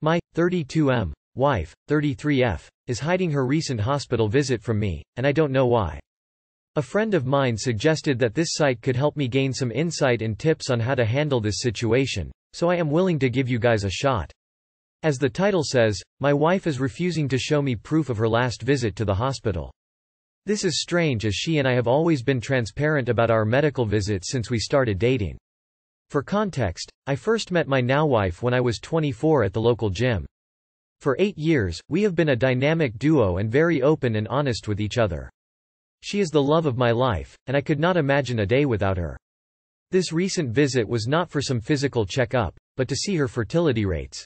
My 32M wife, 33F, is hiding her recent hospital visit from me, and I don't know why. A friend of mine suggested that this site could help me gain some insight and tips on how to handle this situation, so I am willing to give you guys a shot. As the title says, my wife is refusing to show me proof of her last visit to the hospital. This is strange as she and I have always been transparent about our medical visits since we started dating. For context, I first met my now wife when I was 24 at the local gym. For 8 years, we have been a dynamic duo and very open and honest with each other. She is the love of my life, and I could not imagine a day without her. This recent visit was not for some physical checkup, but to see her fertility rates.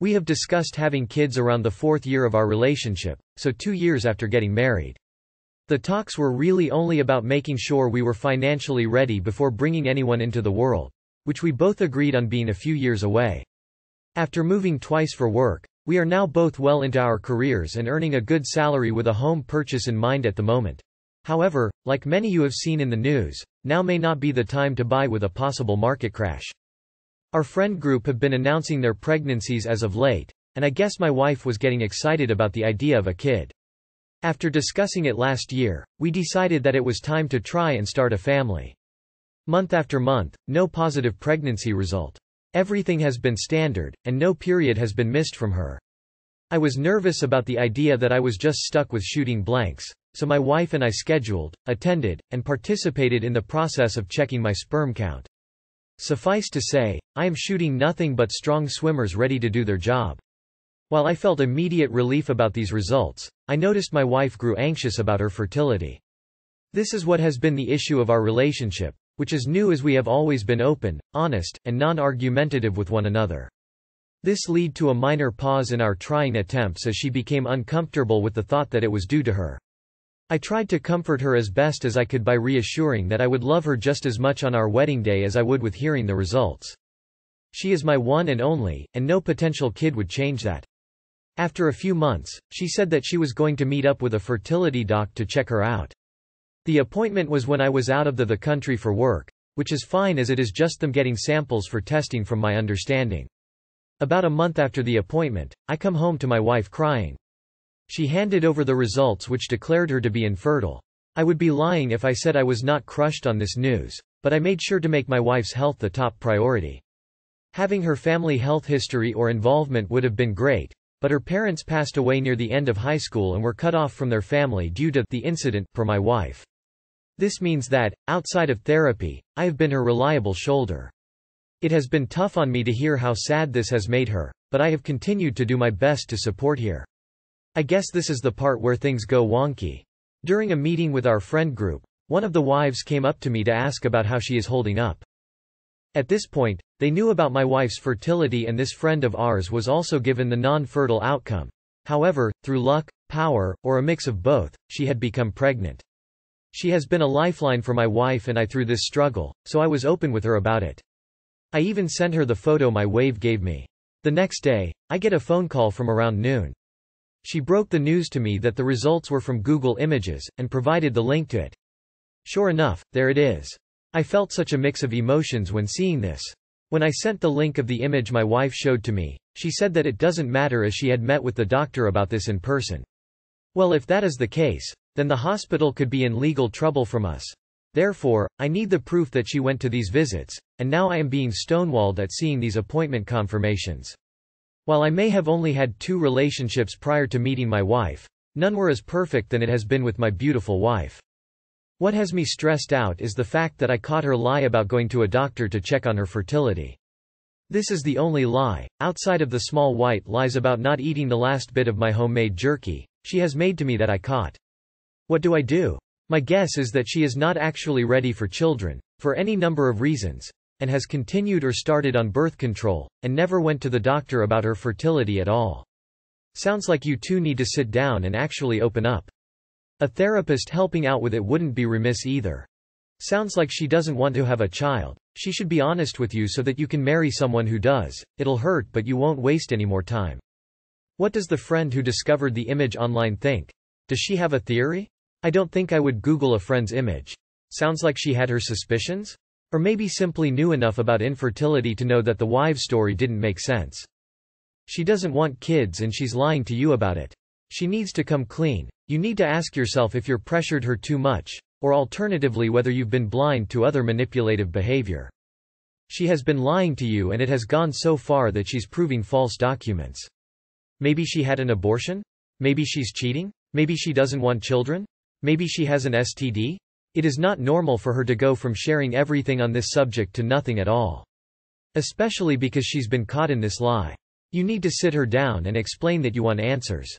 We have discussed having kids around the 4th year of our relationship, so 2 years after getting married. The talks were really only about making sure we were financially ready before bringing anyone into the world, which we both agreed on being a few years away. After moving twice for work, we are now both well into our careers and earning a good salary with a home purchase in mind at the moment. However, like many you have seen in the news, now may not be the time to buy with a possible market crash. Our friend group have been announcing their pregnancies as of late, and I guess my wife was getting excited about the idea of a kid. After discussing it last year, we decided that it was time to try and start a family. Month after month, no positive pregnancy result. Everything has been standard, and no period has been missed from her. I was nervous about the idea that I was just stuck with shooting blanks. So my wife and I scheduled, attended, and participated in the process of checking my sperm count. Suffice to say, I am shooting nothing but strong swimmers ready to do their job. While I felt immediate relief about these results, I noticed my wife grew anxious about her fertility. This is what has been the issue of our relationship, which is new as we have always been open, honest, and non-argumentative with one another. This led to a minor pause in our trying attempts as she became uncomfortable with the thought that it was due to her. I tried to comfort her as best as I could by reassuring that I would love her just as much on our wedding day as I would with hearing the results. She is my one and only, and no potential kid would change that. After a few months, she said that she was going to meet up with a fertility doc to check her out. The appointment was when I was out of the country for work, which is fine as it is just them getting samples for testing from my understanding. About a month after the appointment, I come home to my wife crying. She handed over the results which declared her to be infertile. I would be lying if I said I was not crushed on this news, but I made sure to make my wife's health the top priority. Having her family health history or involvement would have been great, but her parents passed away near the end of high school and were cut off from their family due to the incident, per my wife. This means that, outside of therapy, I have been her reliable shoulder. It has been tough on me to hear how sad this has made her, but I have continued to do my best to support her. I guess this is the part where things go wonky. During a meeting with our friend group, one of the wives came up to me to ask about how she is holding up. At this point, they knew about my wife's fertility and this friend of ours was also given the non-fertile outcome. However, through luck, power, or a mix of both, she had become pregnant. She has been a lifeline for my wife and I through this struggle, so I was open with her about it. I even sent her the photo my wife gave me. The next day, I get a phone call from around noon. She broke the news to me that the results were from Google Images, and provided the link to it. Sure enough, there it is. I felt such a mix of emotions when seeing this. When I sent the link of the image my wife showed to me, she said that it doesn't matter as she had met with the doctor about this in person. Well, if that is the case, then the hospital could be in legal trouble from us. Therefore, I need the proof that she went to these visits, and now I am being stonewalled at seeing these appointment confirmations. While I may have only had 2 relationships prior to meeting my wife, none were as perfect than it has been with my beautiful wife. What has me stressed out is the fact that I caught her lie about going to a doctor to check on her fertility. This is the only lie, outside of the small white lies about not eating the last bit of my homemade jerky, she has made to me that I caught. What do I do? My guess is that she is not actually ready for children, for any number of reasons, and has continued or started on birth control, and never went to the doctor about her fertility at all. Sounds like you two need to sit down and actually open up. A therapist helping out with it wouldn't be remiss either. Sounds like she doesn't want to have a child. She should be honest with you so that you can marry someone who does. It'll hurt but you won't waste any more time. What does the friend who discovered the image online think? Does she have a theory? I don't think I would Google a friend's image. Sounds like she had her suspicions? Or maybe simply knew enough about infertility to know that the wives' story didn't make sense. She doesn't want kids and she's lying to you about it. She needs to come clean. You need to ask yourself if you're pressured her too much, or alternatively whether you've been blind to other manipulative behavior. She has been lying to you and it has gone so far that she's proving false documents. Maybe she had an abortion? Maybe she's cheating? Maybe she doesn't want children? Maybe she has an STD? It is not normal for her to go from sharing everything on this subject to nothing at all. Especially because she's been caught in this lie. You need to sit her down and explain that you want answers.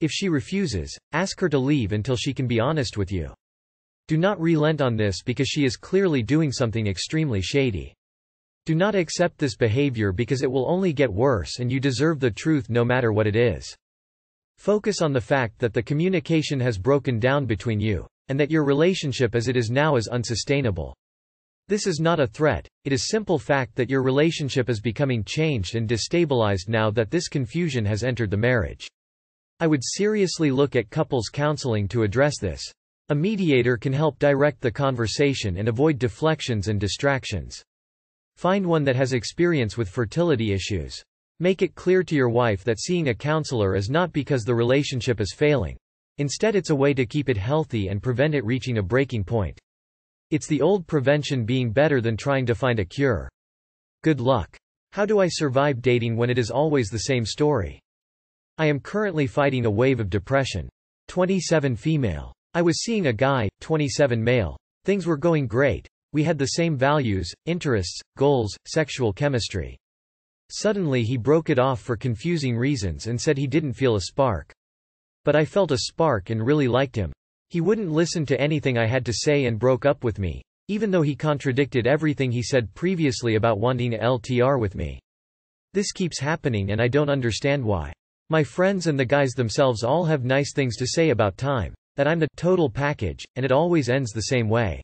If she refuses, ask her to leave until she can be honest with you. Do not relent on this because she is clearly doing something extremely shady. Do not accept this behavior because it will only get worse and you deserve the truth no matter what it is. Focus on the fact that the communication has broken down between you, and that your relationship as it is now is unsustainable. This is not a threat, it is simple fact that your relationship is becoming changed and destabilized now that this confusion has entered the marriage. I would seriously look at couples counseling to address this. A mediator can help direct the conversation and avoid deflections and distractions. Find one that has experience with fertility issues. Make it clear to your wife that seeing a counselor is not because the relationship is failing. Instead, it's a way to keep it healthy and prevent it reaching a breaking point. It's the old prevention being better than trying to find a cure. Good luck. How do I survive dating when it is always the same story? I am currently fighting a wave of depression. 27 female. I was seeing a guy, 27 male. Things were going great. We had the same values, interests, goals, sexual chemistry. Suddenly he broke it off for confusing reasons and said he didn't feel a spark. But I felt a spark and really liked him. He wouldn't listen to anything I had to say and broke up with me, even though he contradicted everything he said previously about wanting a LTR with me. This keeps happening and I don't understand why. My friends and the guys themselves all have nice things to say about time, that I'm the total package, and it always ends the same way.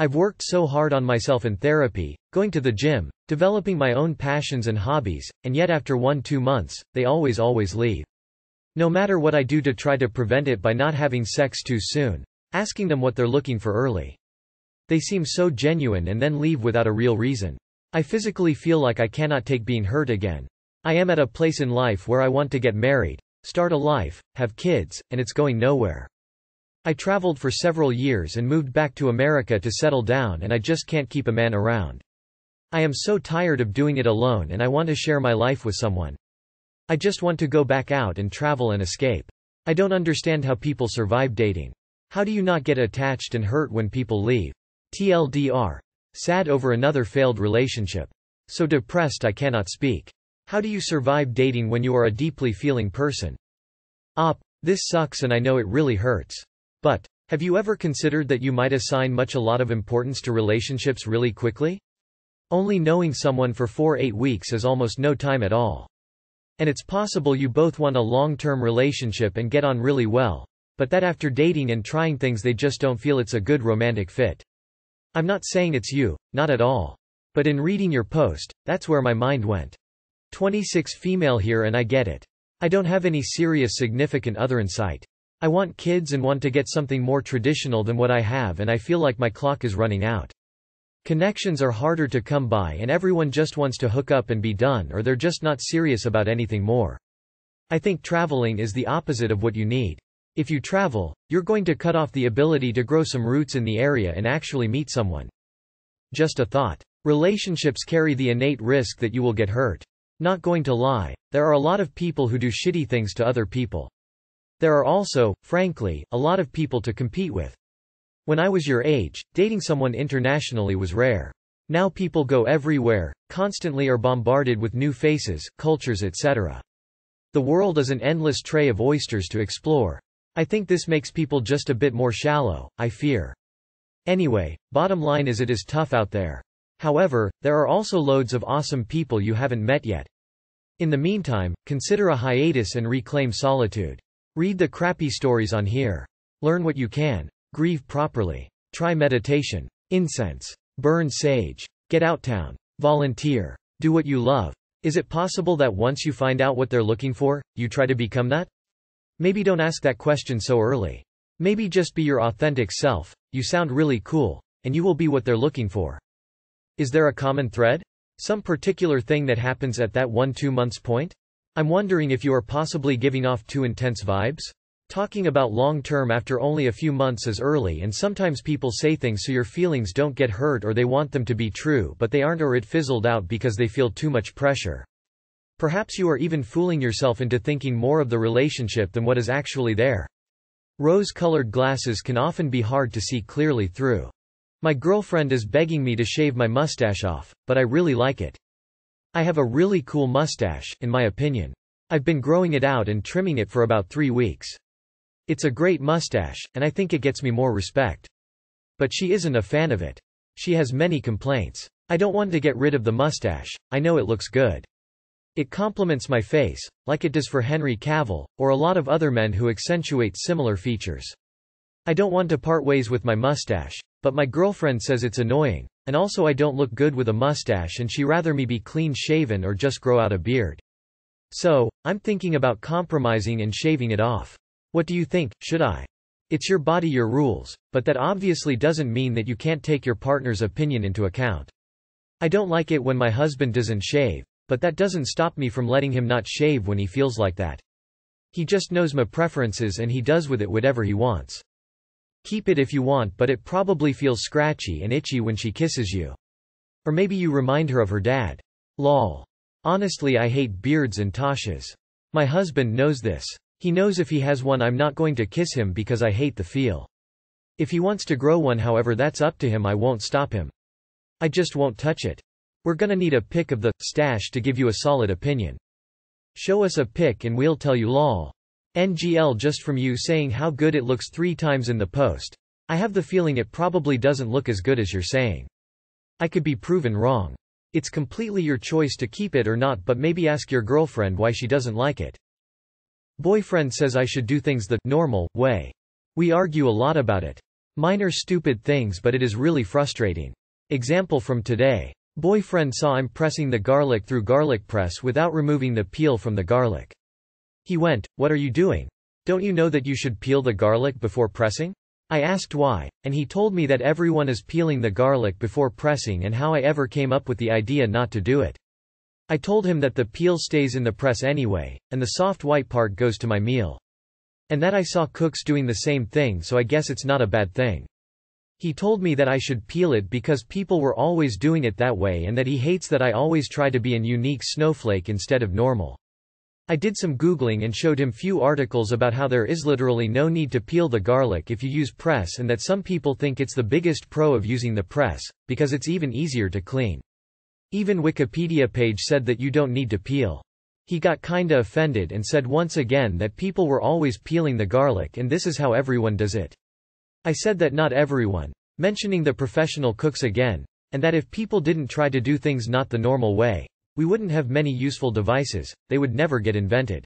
I've worked so hard on myself in therapy, going to the gym, developing my own passions and hobbies, and yet after 1-2 months, they always leave. No matter what I do to try to prevent it by not having sex too soon, asking them what they're looking for early. They seem so genuine and then leave without a real reason. I physically feel like I cannot take being hurt again. I am at a place in life where I want to get married, start a life, have kids, and it's going nowhere. I traveled for several years and moved back to America to settle down and I just can't keep a man around. I am so tired of doing it alone and I want to share my life with someone. I just want to go back out and travel and escape. I don't understand how people survive dating. How do you not get attached and hurt when people leave? TLDR. Sad over another failed relationship. So depressed I cannot speak. How do you survive dating when you are a deeply feeling person? Op. This sucks and I know it really hurts. But, have you ever considered that you might assign a lot of importance to relationships really quickly? Only knowing someone for 4-8 weeks is almost no time at all. And it's possible you both want a long-term relationship and get on really well, but that after dating and trying things they just don't feel it's a good romantic fit. I'm not saying it's you, not at all. But in reading your post, that's where my mind went. 26 female here and I get it. I don't have any serious significant other in sight. I want kids and want to get something more traditional than what I have and I feel like my clock is running out. Connections are harder to come by and everyone just wants to hook up and be done or they're just not serious about anything more. I think traveling is the opposite of what you need. If you travel, you're going to cut off the ability to grow some roots in the area and actually meet someone. Just a thought. Relationships carry the innate risk that you will get hurt. Not going to lie, there are a lot of people who do shitty things to other people. There are also, frankly, a lot of people to compete with. When I was your age, dating someone internationally was rare. Now people go everywhere, constantly are bombarded with new faces, cultures, etc. The world is an endless tray of oysters to explore. I think this makes people just a bit more shallow, I fear. Anyway, bottom line is it is tough out there. However, there are also loads of awesome people you haven't met yet. In the meantime, consider a hiatus and reclaim solitude. Read the crappy stories on here. Learn what you can. Grieve properly. Try meditation. Incense. Burn sage. Get out town. Volunteer. Do what you love. Is it possible that once you find out what they're looking for, you try to become that? Maybe don't ask that question so early. Maybe just be your authentic self. You sound really cool, and you will be what they're looking for. Is there a common thread? Some particular thing that happens at that 1-2 months point? I'm wondering if you are possibly giving off too intense vibes? Talking about long-term after only a few months is early, and sometimes people say things so your feelings don't get hurt, or they want them to be true but they aren't, or it fizzled out because they feel too much pressure. Perhaps you are even fooling yourself into thinking more of the relationship than what is actually there. Rose-colored glasses can often be hard to see clearly through. My girlfriend is begging me to shave my mustache off, but I really like it. I have a really cool mustache, in my opinion. I've been growing it out and trimming it for about 3 weeks. It's a great mustache, and I think it gets me more respect. But she isn't a fan of it. She has many complaints. I don't want to get rid of the mustache. I know it looks good. It complements my face, like it does for Henry Cavill, or a lot of other men who accentuate similar features. I don't want to part ways with my mustache, but my girlfriend says it's annoying, and also I don't look good with a mustache, and she'd rather me be clean-shaven or just grow out a beard. So, I'm thinking about compromising and shaving it off. What do you think, should I? It's your body, your rules, but that obviously doesn't mean that you can't take your partner's opinion into account. I don't like it when my husband doesn't shave, but that doesn't stop me from letting him not shave when he feels like that. He just knows my preferences and he does with it whatever he wants. Keep it if you want, but it probably feels scratchy and itchy when she kisses you. Or maybe you remind her of her dad. Lol. Honestly, I hate beards and toshes. My husband knows this. He knows if he has one I'm not going to kiss him because I hate the feel. If he wants to grow one, however, that's up to him. I won't stop him. I just won't touch it. We're gonna need a pic of the stash to give you a solid opinion. Show us a pic and we'll tell you, lol. NGL just from you saying how good it looks 3 times in the post. I have the feeling it probably doesn't look as good as you're saying. I could be proven wrong. It's completely your choice to keep it or not, but maybe ask your girlfriend why she doesn't like it. Boyfriend says I should do things the normal way. We argue a lot about it. Minor stupid things, but it is really frustrating. Example from today. Boyfriend saw I'm pressing the garlic through garlic press without removing the peel from the garlic. He went, "What are you doing? Don't you know that you should peel the garlic before pressing?" I asked why, and he told me that everyone is peeling the garlic before pressing and how I ever came up with the idea not to do it. I told him that the peel stays in the press anyway, and the soft white part goes to my meal. And that I saw cooks doing the same thing, so I guess it's not a bad thing. He told me that I should peel it because people were always doing it that way, and that he hates that I always try to be an unique snowflake instead of normal. I did some Googling and showed him few articles about how there is literally no need to peel the garlic if you use press, and that some people think it's the biggest pro of using the press, because it's even easier to clean. Even Wikipedia page said that you don't need to peel. He got kinda offended and said once again that people were always peeling the garlic and this is how everyone does it. I said that not everyone, mentioning the professional cooks again, and that if people didn't try to do things not the normal way, we wouldn't have many useful devices, they would never get invented.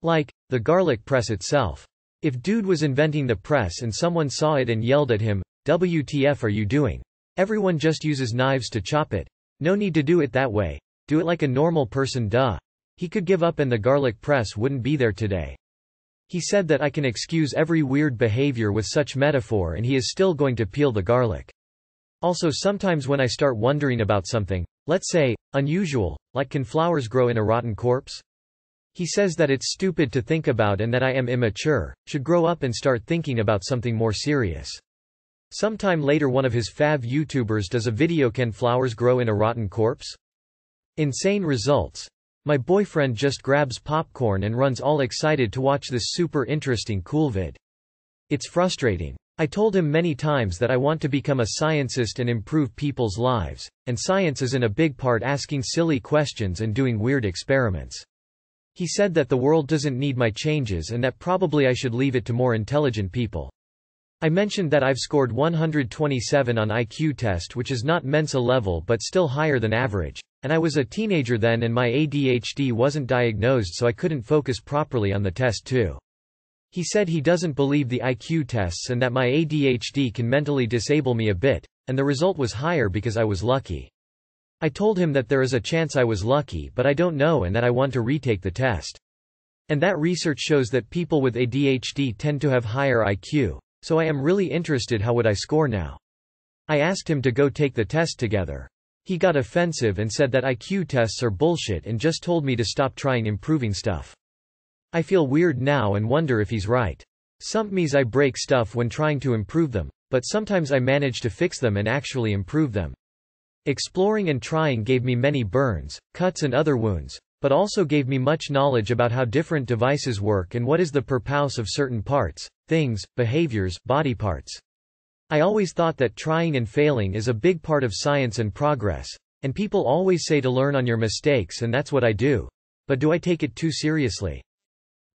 Like, the garlic press itself. If dude was inventing the press and someone saw it and yelled at him, "WTF are you doing? Everyone just uses knives to chop it. No need to do it that way. Do it like a normal person, duh." He could give up and the garlic press wouldn't be there today. He said that I can excuse every weird behavior with such metaphor and he is still going to peel the garlic. Also, sometimes when I start wondering about something, let's say, unusual, like can flowers grow in a rotten corpse? He says that it's stupid to think about and that I am immature, should grow up and start thinking about something more serious. Sometime later, one of his fav YouTubers does a video, "Can flowers grow in a rotten corpse?" Insane results. My boyfriend just grabs popcorn and runs all excited to watch this super interesting cool vid. It's frustrating. I told him many times that I want to become a scientist and improve people's lives, and science is in a big part asking silly questions and doing weird experiments. He said that the world doesn't need my changes and that probably I should leave it to more intelligent people. I mentioned that I've scored 127 on IQ test, which is not Mensa level but still higher than average, and I was a teenager then and my ADHD wasn't diagnosed, so I couldn't focus properly on the test too. He said he doesn't believe the IQ tests and that my ADHD can mentally disable me a bit, and the result was higher because I was lucky. I told him that there is a chance I was lucky but I don't know and that I want to retake the test. And that research shows that people with ADHD tend to have higher IQ. So I am really interested, how would I score now? I asked him to go take the test together. He got offensive and said that IQ tests are bullshit and just told me to stop trying improving stuff. I feel weird now and wonder if he's right. Sometimes I break stuff when trying to improve them, but sometimes I manage to fix them and actually improve them. Exploring and trying gave me many burns, cuts and other wounds, but also gave me much knowledge about how different devices work and what is the purpose of certain parts, things, behaviors, body parts. I always thought that trying and failing is a big part of science and progress, and people always say to learn on your mistakes, and that's what I do. But do I take it too seriously?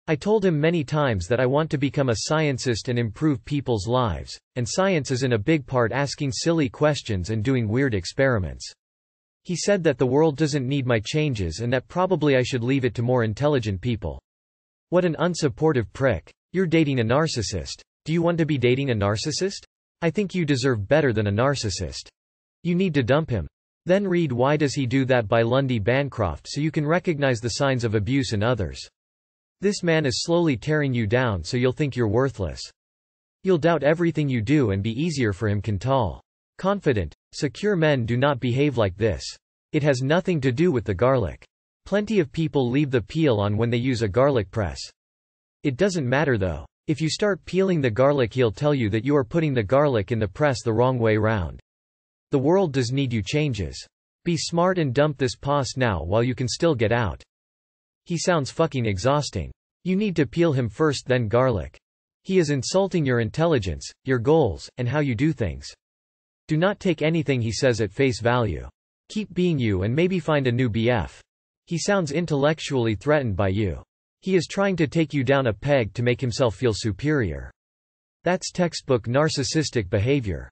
I told him many times that I want to become a scientist and improve people's lives, and science is in a big part asking silly questions and doing weird experiments. He said that the world doesn't need my changes and that probably I should leave it to more intelligent people. What an unsupportive prick. You're dating a narcissist. Do you want to be dating a narcissist? I think you deserve better than a narcissist. You need to dump him. Then read Why Does He Do That by Lundy Bancroft so you can recognize the signs of abuse in others. This man is slowly tearing you down so you'll think you're worthless. You'll doubt everything you do and be easier for him. Cantal. Confident, secure men do not behave like this. It has nothing to do with the garlic. Plenty of people leave the peel on when they use a garlic press. It doesn't matter though. If you start peeling the garlic, he'll tell you that you are putting the garlic in the press the wrong way round. The world does need you changes. Be smart and dump this pos now while you can still get out. He sounds fucking exhausting. You need to peel him first, then garlic. He is insulting your intelligence, your goals, and how you do things. Do not take anything he says at face value. Keep being you and maybe find a new BF. He sounds intellectually threatened by you. He is trying to take you down a peg to make himself feel superior. That's textbook narcissistic behavior.